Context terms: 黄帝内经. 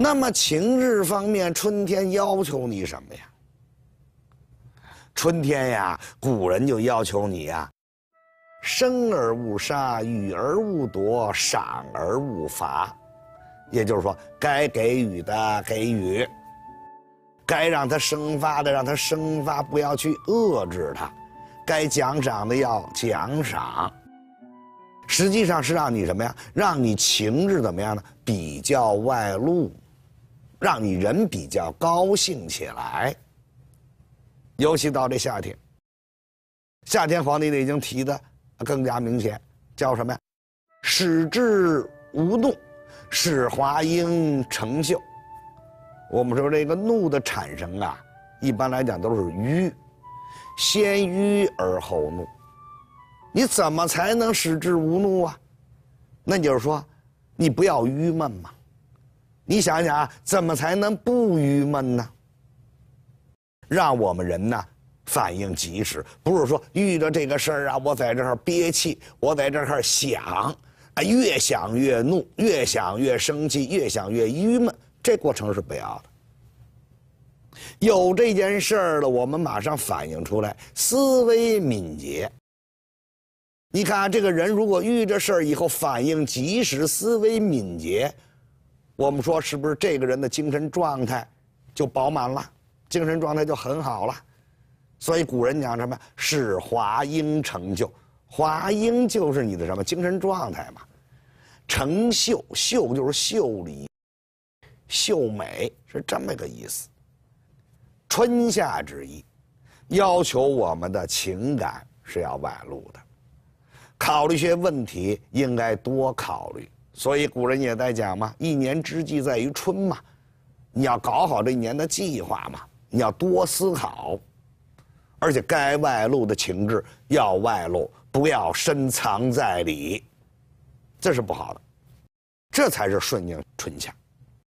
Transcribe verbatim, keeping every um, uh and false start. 那么情志方面，春天要求你什么呀？春天呀，古人就要求你呀，生而勿杀，予而勿夺，赏而勿罚。也就是说，该给予的给予，该让它生发的让它生发，不要去遏制它；该奖赏的要奖赏。 实际上是让你什么呀？让你情志怎么样呢？比较外露，让你人比较高兴起来。尤其到这夏天，夏天《黄帝内经》提的更加明显，叫什么呀？使志无怒，使华英成秀。我们说这个怒的产生啊，一般来讲都是郁，先郁而后怒。 你怎么才能使之无怒啊？那就是说，你不要郁闷嘛。你想想啊，怎么才能不郁闷呢？让我们人呢反应及时，不是说遇着这个事儿啊，我在这儿憋气，我在这儿想，啊，越想越怒，越想越生气，越想越郁闷，这过程是不要的。 有这件事儿了，我们马上反应出来，思维敏捷。 你看啊，这个人如果遇着事儿以后反应及时、思维敏捷，我们说是不是这个人的精神状态就饱满了，精神状态就很好了？所以古人讲什么“使华英成秀”，华英就是你的什么精神状态嘛。成秀，秀就是秀丽、秀美，是这么个意思。春夏之意，要求我们的情感是要外露的。 考虑些问题应该多考虑，所以古人也在讲嘛，一年之计在于春嘛，你要搞好这一年的计划嘛，你要多思考，而且该外露的情志要外露，不要深藏在里，这是不好的，这才是顺应春夏。